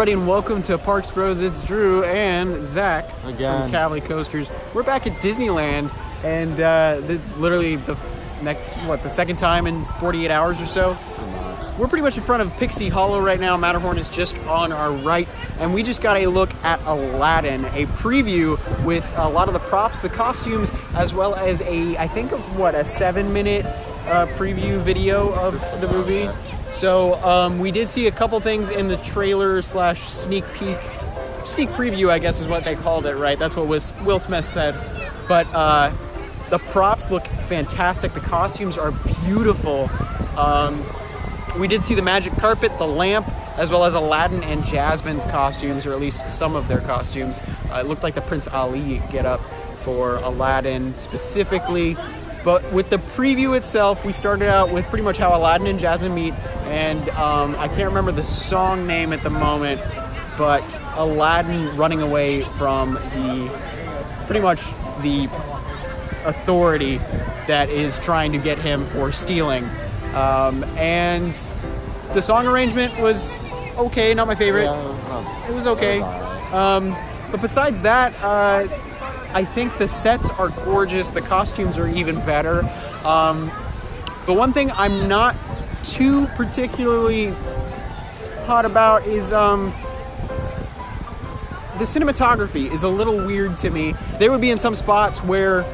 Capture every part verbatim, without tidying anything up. everybody, and welcome to Parks Bros. It's Drew and Zach Again. from Cali Coasters. We're back at Disneyland, and uh, the, literally the next, what the second time in forty-eight hours or so. We're pretty much in front of Pixie Hollow right now. Matterhorn is just on our right, and we just got a look at Aladdin, a preview with a lot of the props, the costumes, as well as a, I think, of what, a seven-minute uh, preview video of the movie. So um, we did see a couple things in the trailer slash sneak peek, sneak preview, I guess is what they called it, right? That's what Will Smith said. But uh, the props look fantastic. The costumes are beautiful. Um, We did see the magic carpet, the lamp, as well as Aladdin and Jasmine's costumes, or at least some of their costumes. Uh, it looked like the Prince Ali getup for Aladdin specifically. But with the preview itself, we started out with pretty much how Aladdin and Jasmine meet. And um, I can't remember the song name at the moment, but Aladdin running away from the, pretty much the authority that is trying to get him for stealing. Um, and the song arrangement was okay, not my favorite. Yeah, it, was not, it was okay. It was right. um, but besides that, uh, I think the sets are gorgeous. The costumes are even better. Um, the one thing I'm not too particularly hot about is um, the cinematography is a little weird to me. There would be in some spots where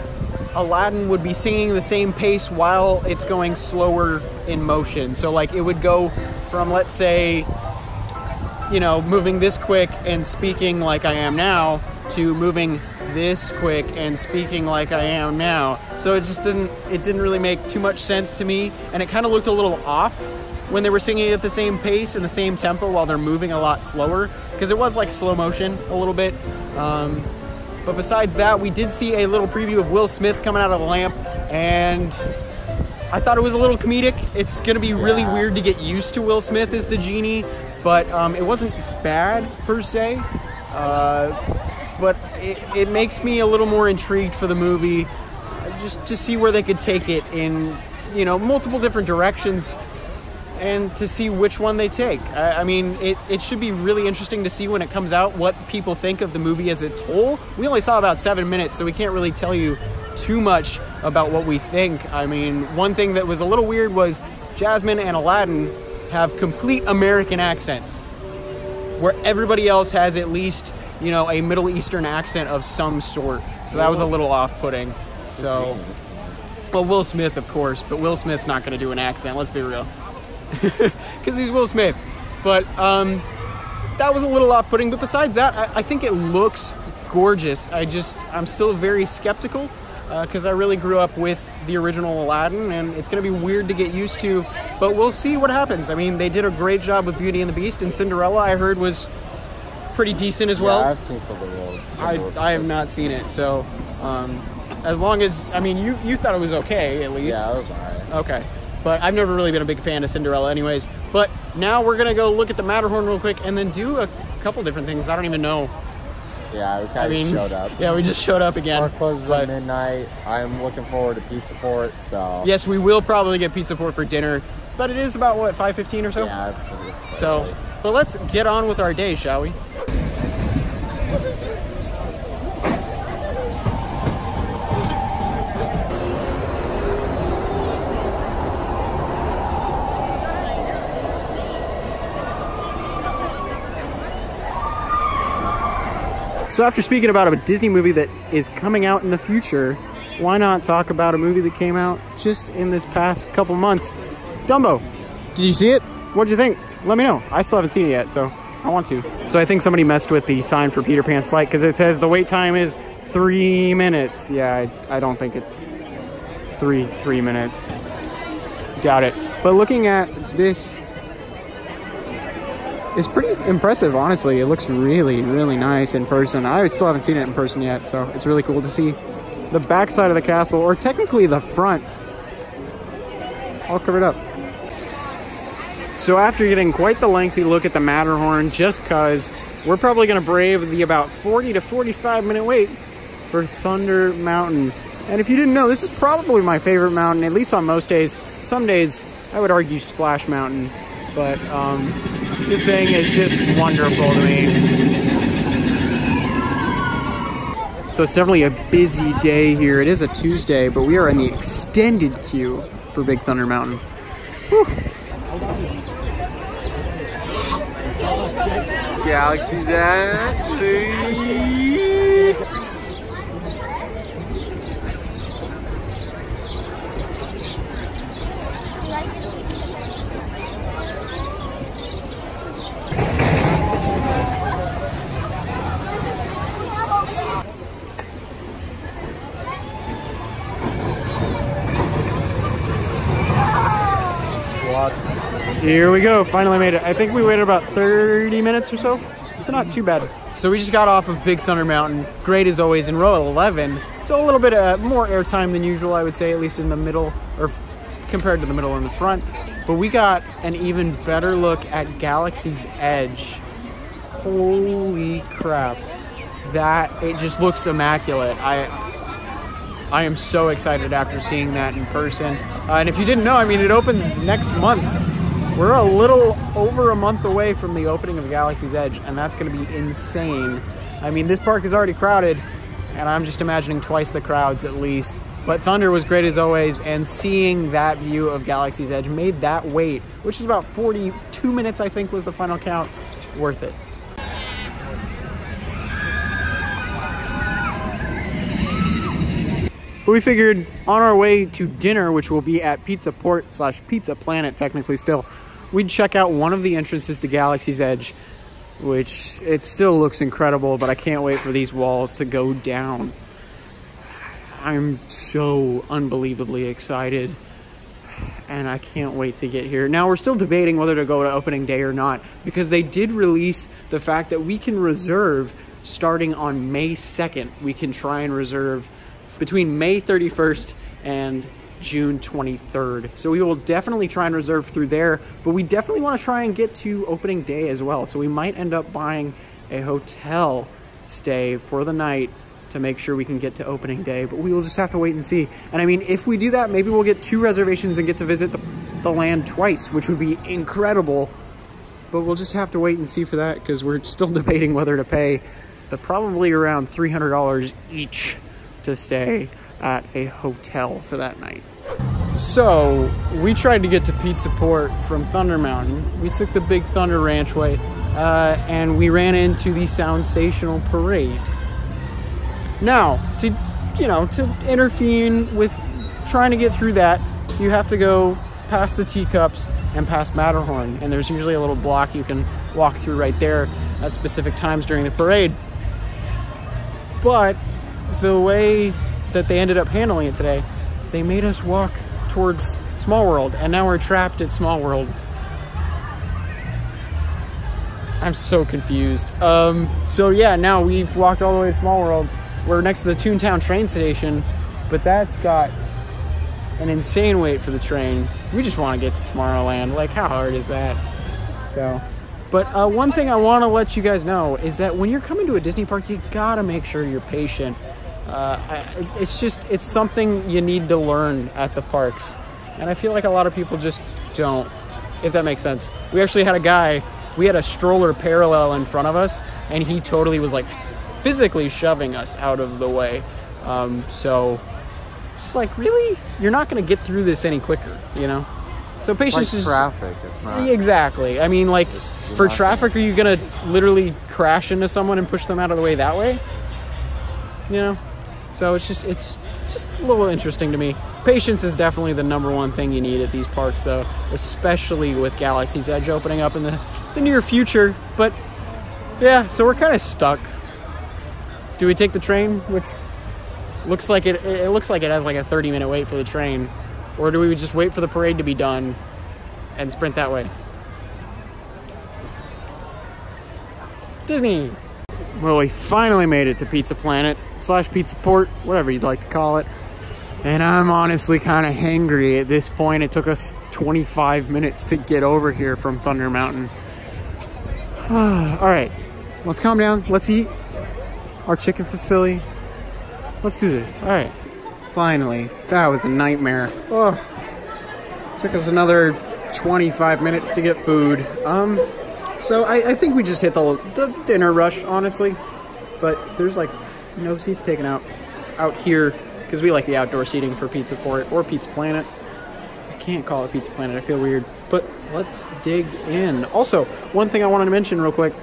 Aladdin would be singing the same pace while it's going slower in motion. So like it would go from, let's say, you know, moving this quick and speaking like I am now to moving this quick and speaking like I am now. So it just didn't, it didn't really make too much sense to me. And it kind of looked a little off when they were singing at the same pace and the same tempo while they're moving a lot slower, because it was like slow motion a little bit. Um, But besides that, we did see a little preview of Will Smith coming out of the lamp, and I thought it was a little comedic. It's going to be really yeah. weird to get used to Will Smith as the genie, but um, it wasn't bad per se. Uh, but it, it makes me a little more intrigued for the movie, just to see where they could take it in, you know, multiple different directions, and to see which one they take. I, I mean, it, it should be really interesting to see when it comes out what people think of the movie as its whole. We only saw about seven minutes, so we can't really tell you too much about what we think. I mean, one thing that was a little weird was Jasmine and Aladdin have complete American accents, where everybody else has at least, you know, a Middle Eastern accent of some sort. So that was a little off-putting. So, well, Will Smith, of course, but Will Smith's not going to do an accent, let's be real. Because he's Will Smith. But um, that was a little off-putting. But besides that, I, I think it looks gorgeous. I just, I'm still very skeptical, because uh, I really grew up with the original Aladdin, and it's going to be weird to get used to. But we'll see what happens. I mean, they did a great job with Beauty and the Beast, and Cinderella, I heard, was pretty decent as well. Yeah, I've seen Cinderella. I, I have not seen it. So um, as long as, I mean, you, you thought it was okay, at least. Yeah, it was all right. Okay. But I've never really been a big fan of Cinderella anyways. But now we're going to go look at the Matterhorn real quick and then do a couple different things. I don't even know. Yeah, we kind I of mean, showed up. Yeah, we just showed up again. Our closes at midnight. I'm looking forward to Pizza Port, so. Yes, we will probably get Pizza Port for dinner. But it is about, what, five fifteen or so? Yeah, it's, it's so early. But let's get on with our day, shall we? So after speaking about a Disney movie that is coming out in the future, why not talk about a movie that came out just in this past couple months? Dumbo. Did you see it? What'd you think? Let me know. I still haven't seen it yet, so I want to. So I think somebody messed with the sign for Peter Pan's flight, because it says the wait time is three minutes. Yeah, I, I don't think it's three, three minutes. Doubt it. But looking at this, it's pretty impressive, honestly. It looks really, really nice in person. I still haven't seen it in person yet, so it's really cool to see the backside of the castle, or technically the front, all covered up. So after getting quite the lengthy look at the Matterhorn, just because we're probably going to brave the about forty to forty-five minute wait for Thunder Mountain. And if you didn't know, this is probably my favorite mountain, at least on most days. Some days, I would argue Splash Mountain, but um... This thing is just wonderful to me. So it's definitely a busy day here. It is a Tuesday, but we are in the extended queue for Big Thunder Mountain. Whew. Galaxy's Edge. Here we go, finally made it. I think we waited about thirty minutes or so, so not too bad. So we just got off of Big Thunder Mountain, great as always, in row eleven. So a little bit uh, more airtime than usual, I would say, at least in the middle, or compared to the middle and the front. But we got an even better look at Galaxy's Edge. Holy crap. That, it just looks immaculate. I. I am so excited after seeing that in person. Uh, and if you didn't know, I mean, it opens next month. We're a little over a month away from the opening of Galaxy's Edge, and that's gonna be insane. I mean, this park is already crowded, and I'm just imagining twice the crowds at least. But Thunder was great as always, and seeing that view of Galaxy's Edge made that wait, which is about forty-two minutes, I think was the final count, worth it. But we figured on our way to dinner, which will be at Pizza Port slash Pizza Planet, technically still, we'd check out one of the entrances to Galaxy's Edge, which it still looks incredible, but I can't wait for these walls to go down. I'm so unbelievably excited, and I can't wait to get here. Now, we're still debating whether to go to opening day or not, because they did release the fact that we can reserve starting on May second. We can try and reserve between May thirty-first and June twenty-third. So we will definitely try and reserve through there, but we definitely want to try and get to opening day as well. So we might end up buying a hotel stay for the night to make sure we can get to opening day, but we will just have to wait and see. And I mean, if we do that, maybe we'll get two reservations and get to visit the, the land twice, which would be incredible, but we'll just have to wait and see for that because we're still debating whether to pay the probably around three hundred dollars each to stay at a hotel for that night. So we tried to get to Pizza Port from Thunder Mountain. We took the Big Thunder Ranch way uh, and we ran into the Soundsational Parade. Now, to you know, to intervene with trying to get through that, you have to go past the teacups and past Matterhorn, and there's usually a little block you can walk through right there at specific times during the parade. But the way that they ended up handling it today, they made us walk towards Small World, and now we're trapped at Small World. I'm so confused. Um, so yeah, now we've walked all the way to Small World. We're next to the Toontown train station, but that's got an insane wait for the train. We just want to get to Tomorrowland. Like, how hard is that? So, but uh, one thing I want to let you guys know is that when you're coming to a Disney park, you gotta make sure you're patient. Uh, I, it's just, it's something you need to learn at the parks. And I feel like a lot of people just don't, if that makes sense. We actually had a guy, we had a stroller parallel in front of us, and he totally was like physically shoving us out of the way. Um, so it's like, really? You're not going to get through this any quicker, you know? So patience is like traffic, it's not. Exactly. I mean, like for traffic, are you going to literally crash into someone and push them out of the way that way? You know? So it's just it's just a little interesting to me. Patience is definitely the number one thing you need at these parks, though, especially with Galaxy's Edge opening up in the, the near future. But yeah, so we're kind of stuck. Do we take the train, which looks like it it looks like it has like a thirty minute wait for the train, or do we just wait for the parade to be done and sprint that way? Disney. Well, we finally made it to Pizza Planet slash Pizza Port, whatever you'd like to call it. And I'm honestly kind of hangry at this point. It took us twenty-five minutes to get over here from Thunder Mountain. All right, let's calm down. Let's eat our chicken facility. Let's do this. All right, finally. That was a nightmare. Oh, took us another twenty-five minutes to get food. Um, So I, I think we just hit the, the dinner rush, honestly. But there's like no seats taken out out here because we like the outdoor seating for Pizza Port or Pizza Planet. I can't call it Pizza Planet. I feel weird. But let's dig in. Also, one thing I wanted to mention real quick.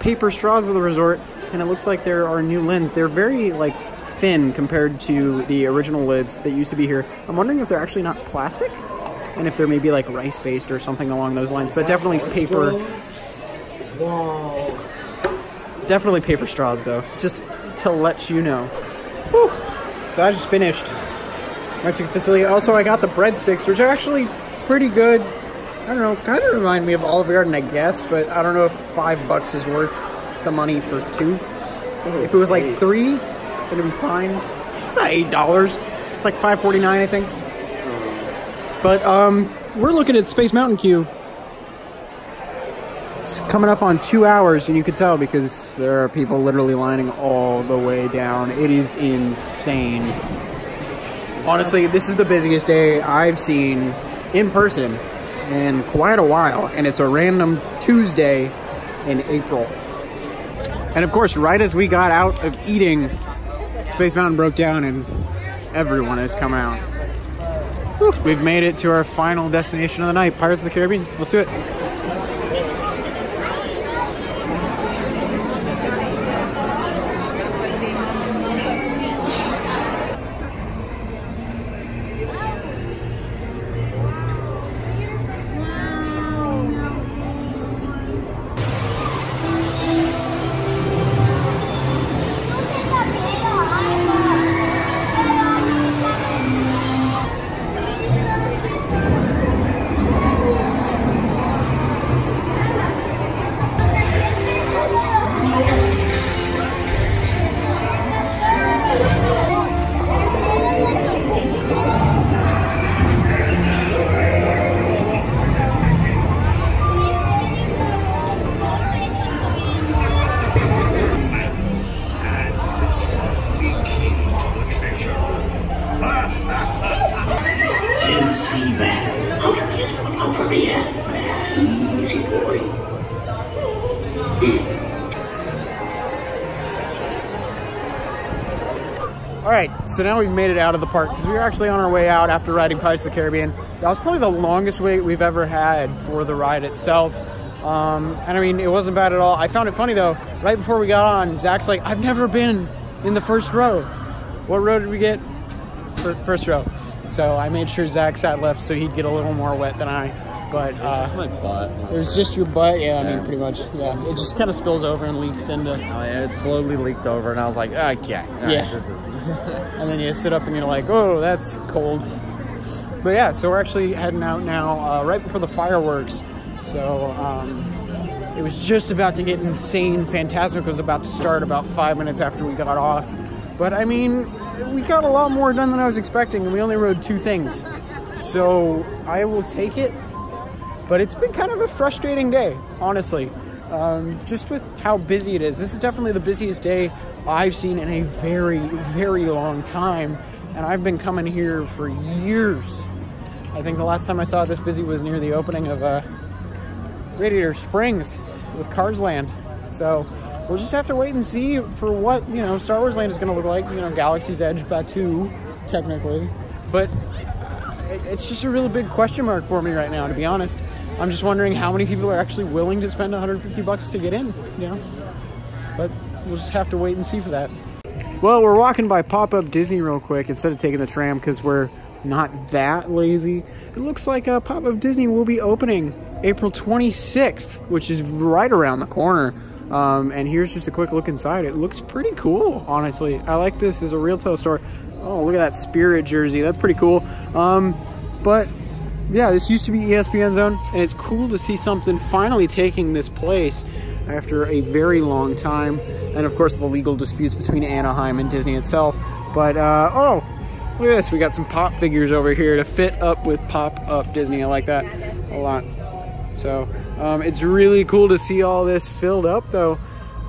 Paper straws of the resort, and it looks like there are new lids. They're very like thin compared to the original lids that used to be here. I'm wondering if they're actually not plastic and if they're maybe like rice based or something along those lines, but definitely paper. Whoa. Definitely paper straws though, just to let you know. Whew. So I just finished Mexican facility. Also, I got the breadsticks, which are actually pretty good. I don't know, kind of remind me of Olive Garden, I guess, but I don't know if five bucks is worth the money for two. Oh, if it was like three, then it'd be fine. It's not eight dollars. It's like five forty-nine, I think. But um, we're looking at Space Mountain queue. It's coming up on two hours, and you can tell because there are people literally lining all the way down. It is insane. Honestly, this is the busiest day I've seen in person in quite a while, and it's a random Tuesday in April. And of course, right as we got out of eating, Space Mountain broke down and everyone has come out. Whew, we've made it to our final destination of the night, Pirates of the Caribbean. Let's do it. So now we've made it out of the park because we were actually on our way out after riding Pirates of the Caribbean. That was probably the longest wait we've ever had for the ride itself. Um, and I mean, it wasn't bad at all. I found it funny though, right before we got on, Zach's like, I've never been in the first row. What row did we get? First row. So I made sure Zach sat left so he'd get a little more wet than I. But uh, it was just my butt. It was first. Just your butt, yeah, yeah. I mean, pretty much, yeah. It just kind of spills over and leaks into. Oh yeah, it slowly leaked over, and I was like, oh, I can't. All yeah. Right, this is... And then you sit up and you're like, oh, that's cold. But yeah, so we're actually heading out now, uh, right before the fireworks. So um, it was just about to get insane. Fantasmic was about to start about five minutes after we got off. But I mean, we got a lot more done than I was expecting, and we only rode two things. So I will take it. But it's been kind of a frustrating day, honestly, um, just with how busy it is. This is definitely the busiest day I've seen in a very, very long time. And I've been coming here for years. I think the last time I saw it this busy was near the opening of uh, Radiator Springs with Cars Land. So we'll just have to wait and see for what, you know, Star Wars Land is going to look like. You know, Galaxy's Edge, Batuu, technically. But it's just a really big question mark for me right now, to be honest. I'm just wondering how many people are actually willing to spend a hundred fifty bucks to get in, you know? But we'll just have to wait and see for that. Well, we're walking by Pop-Up Disney real quick instead of taking the tram because we're not that lazy. It looks like uh, Pop-Up Disney will be opening April twenty-sixth, which is right around the corner. Um, and here's just a quick look inside. It looks pretty cool, honestly. I like this as a retail store. Oh, look at that Spirit jersey. That's pretty cool. Um, but yeah, this used to be E S P N Zone, and it's cool to see something finally taking this place after a very long time. And of course, the legal disputes between Anaheim and Disney itself. But, uh, oh, look at this. We got some Pop figures over here to fit up with Pop-Up Disney. I like that a lot. So um, it's really cool to see all this filled up, though.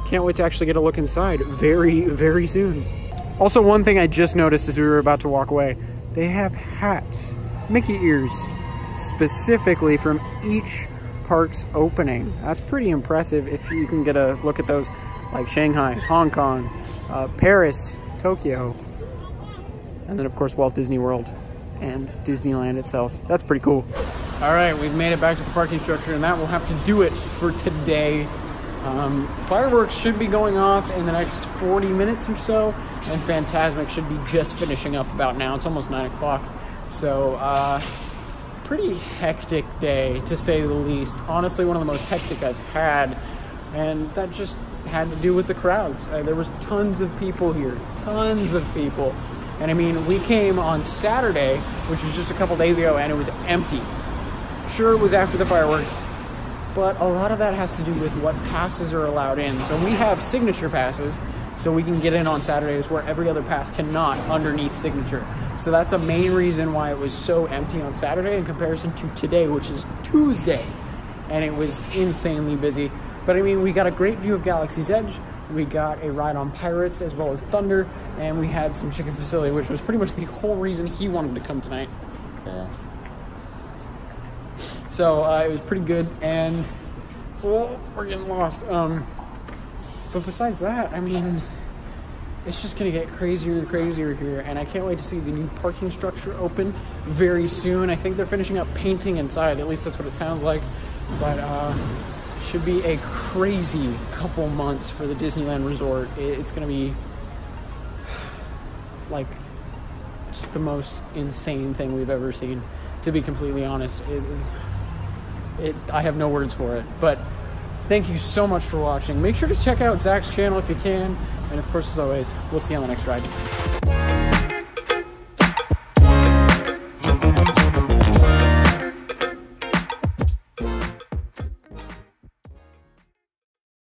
Can't wait to actually get a look inside very, very soon. Also, one thing I just noticed as we were about to walk away, they have hats, Mickey ears, specifically from each parks opening. That's pretty impressive if you can get a look at those, like Shanghai, Hong Kong, uh, Paris, Tokyo, and then of course Walt Disney World and Disneyland itself. That's pretty cool. All right, we've made it back to the parking structure, and that will have to do it for today. Um, fireworks should be going off in the next forty minutes or so, and Fantasmic should be just finishing up about now. It's almost nine o'clock, so uh, pretty hectic day to say the least. Honestly, one of the most hectic I've had, and that just had to do with the crowds. Uh, there was tons of people here, tons of people, and I mean, we came on Saturday, which was just a couple days ago, and it was empty. Sure, it was after the fireworks, but a lot of that has to do with what passes are allowed in. So we have signature passes, so we can get in on Saturdays where every other pass cannot underneath signature. So that's a main reason why it was so empty on Saturday in comparison to today, which is Tuesday. And it was insanely busy. But I mean, we got a great view of Galaxy's Edge. We got a ride on Pirates as well as Thunder. And we had some chicken facility, which was pretty much the whole reason he wanted to come tonight. Yeah. So uh, it was pretty good, and well, we're getting lost. Um, but besides that, I mean, it's just gonna get crazier and crazier here, and I can't wait to see the new parking structure open very soon. I think they're finishing up painting inside, at least that's what it sounds like. But uh, should be a crazy couple months for the Disneyland Resort. It's gonna be like just the most insane thing we've ever seen, to be completely honest. It, It, I have no words for it. But thank you so much for watching. Make sure to check out Zach's channel if you can. And of course, as always, we'll see you on the next ride.